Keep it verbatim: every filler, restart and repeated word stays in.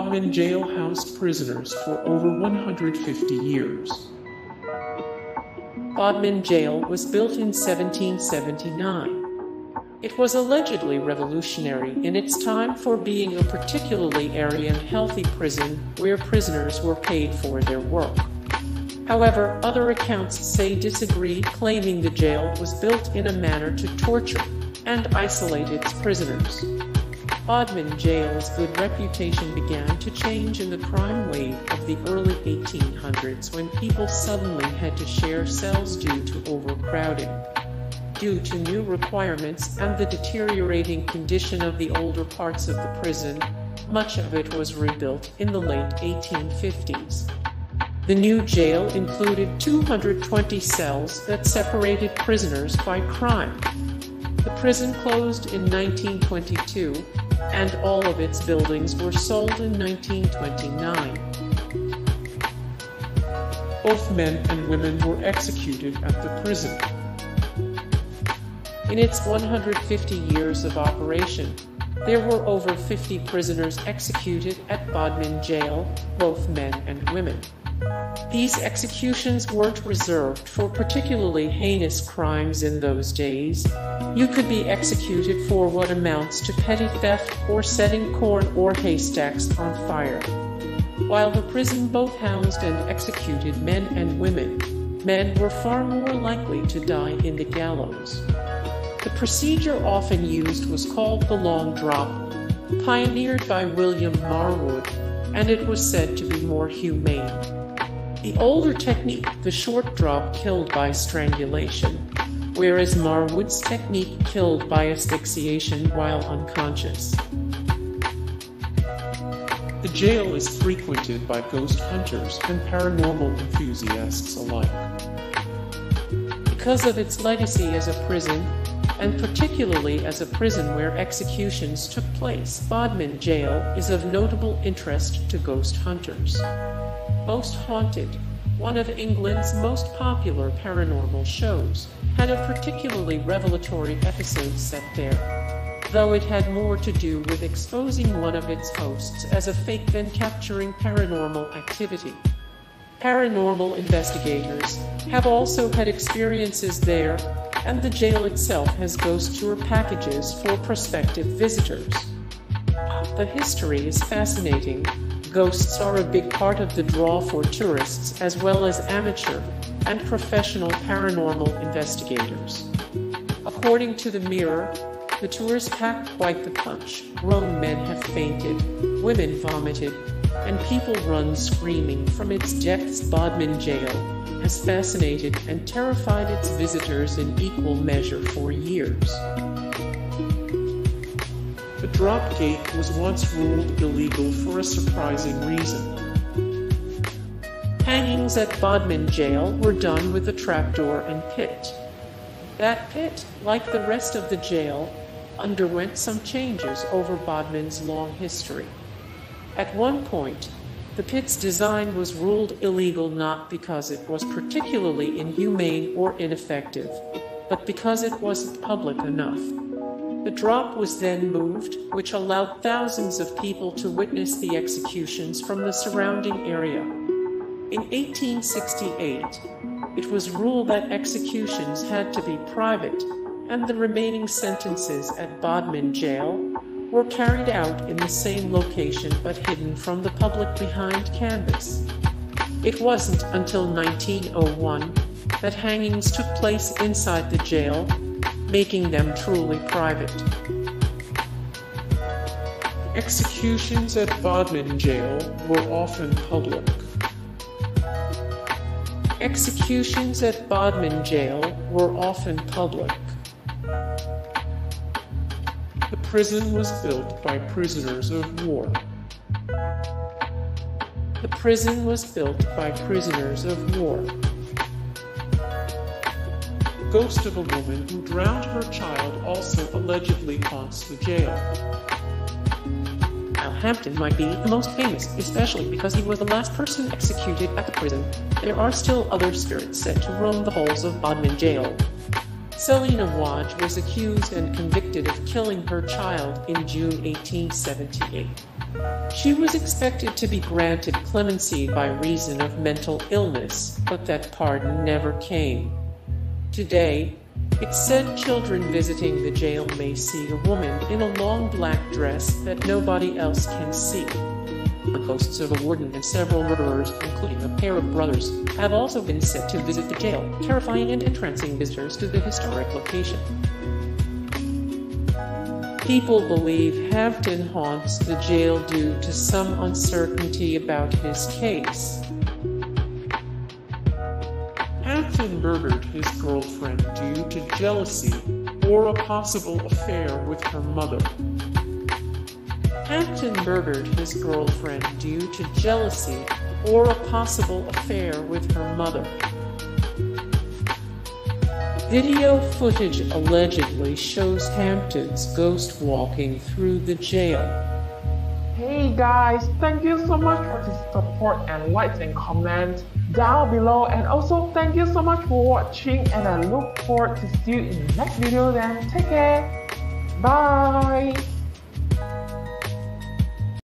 Bodmin Jail housed prisoners for over one hundred fifty years. Bodmin Jail was built in seventeen seventy-nine. It was allegedly revolutionary in its time for being a particularly airy and healthy prison where prisoners were paid for their work. However, other accounts say disagree, claiming the jail was built in a manner to torture and isolate its prisoners. Bodmin Jail's good reputation began to change in the crime wave of the early eighteen hundreds, when people suddenly had to share cells due to overcrowding. Due to new requirements and the deteriorating condition of the older parts of the prison, much of it was rebuilt in the late eighteen fifties. The new jail included two hundred twenty cells that separated prisoners by crime. The prison closed in nineteen twenty-two, and all of its buildings were sold in nineteen twenty-nine. Both men and women were executed at the prison. In its one hundred fifty years of operation, there were over fifty prisoners executed at Bodmin Jail, both men and women. These executions weren't reserved for particularly heinous crimes in those days. You could be executed for what amounts to petty theft or setting corn or haystacks on fire. While the prison both housed and executed men and women, men were far more likely to die in the gallows. The procedure often used was called the long drop, pioneered by William Marwood, and it was said to be more humane. The older technique, the short drop, killed by strangulation, whereas Marwood's technique killed by asphyxiation while unconscious. The jail is frequented by ghost hunters and paranormal enthusiasts alike. Because of its legacy as a prison, and particularly as a prison where executions took place, Bodmin Jail is of notable interest to ghost hunters. Most Haunted, one of England's most popular paranormal shows, had a particularly revelatory episode set there, though it had more to do with exposing one of its hosts as a fake than capturing paranormal activity. Paranormal investigators have also had experiences there, and the jail itself has ghost tour packages for prospective visitors. The history is fascinating. Ghosts are a big part of the draw for tourists as well as amateur and professional paranormal investigators. According to the Mirror, the tours packed quite the punch. Grown men have fainted, women vomited, and people run screaming from its depths. Bodmin Jail has fascinated and terrified its visitors in equal measure for years. The drop gate was once ruled illegal for a surprising reason. Hangings at Bodmin Jail were done with a trapdoor and pit. That pit, like the rest of the jail, underwent some changes over Bodmin's long history. At one point, the pit's design was ruled illegal not because it was particularly inhumane or ineffective, but because it wasn't public enough. The drop was then moved, which allowed thousands of people to witness the executions from the surrounding area. In eighteen sixty-eight, it was ruled that executions had to be private, and the remaining sentences at Bodmin Jail were carried out in the same location but hidden from the public behind canvas. It wasn't until nineteen oh one that hangings took place inside the jail, making them truly private. Executions at Bodmin Jail were often public. Executions at Bodmin Jail were often public. The prison was built by prisoners of war. The prison was built by prisoners of war. The ghost of a woman who drowned her child also allegedly haunts the jail. Alhampton might be the most famous, especially because he was the last person executed at the prison. There are still other spirits said to roam the halls of Bodmin Jail. Selina Wodge was accused and convicted of killing her child in June eighteen seventy-eight. She was expected to be granted clemency by reason of mental illness, but that pardon never came. Today, it said children visiting the jail may see a woman in a long black dress that nobody else can see. The ghosts of a warden and several murderers, including a pair of brothers, have also been said to visit the jail, terrifying and entrancing visitors to the historic location. People believe Hampton haunts the jail due to some uncertainty about his case. Hampton murdered his girlfriend due to jealousy, or a possible affair with her mother. Hampton murdered his girlfriend due to jealousy, or a possible affair with her mother. Video footage allegedly shows Hampton's ghost walking through the jail. Hey guys, thank you so much for the support and likes and comments down below, and also thank you so much for watching, and I look forward to see you in the next video then. Take care. Bye.